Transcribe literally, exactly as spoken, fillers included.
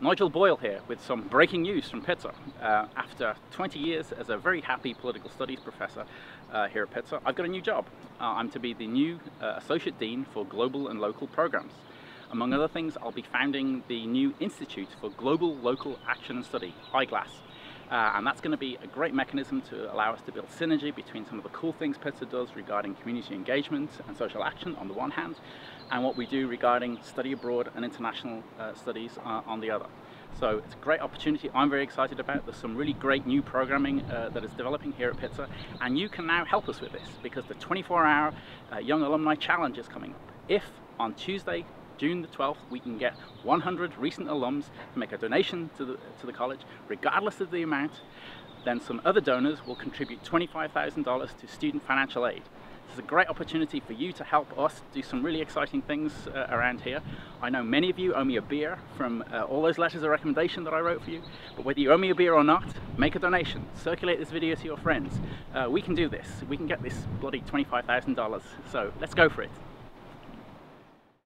Nigel Boyle here with some breaking news from Pitzer. Uh, after twenty years as a very happy political studies professor uh, here at Pitzer, I've got a new job. Uh, I'm to be the new uh, Associate Dean for Global and Local Programs. Among other things, I'll be founding the new Institute for Global Local Action and Study, I GLAS. Uh, and that's going to be a great mechanism to allow us to build synergy between some of the cool things Pitzer does regarding community engagement and social action on the one hand, and what we do regarding study abroad and international uh, studies uh, on the other. So it's a great opportunity I'm very excited about. There's some really great new programming uh, that is developing here at Pitzer, and you can now help us with this because the twenty-four hour uh, Young Alumni Challenge is coming up. If on Tuesday, June the twelfth, we can get one hundred recent alums to make a donation to the, to the college, regardless of the amount, then some other donors will contribute twenty-five thousand dollars to student financial aid. This is a great opportunity for you to help us do some really exciting things uh, around here. I know many of you owe me a beer from uh, all those letters of recommendation that I wrote for you, but whether you owe me a beer or not, make a donation, circulate this video to your friends. Uh, we can do this. We can get this bloody twenty-five thousand dollars, so let's go for it.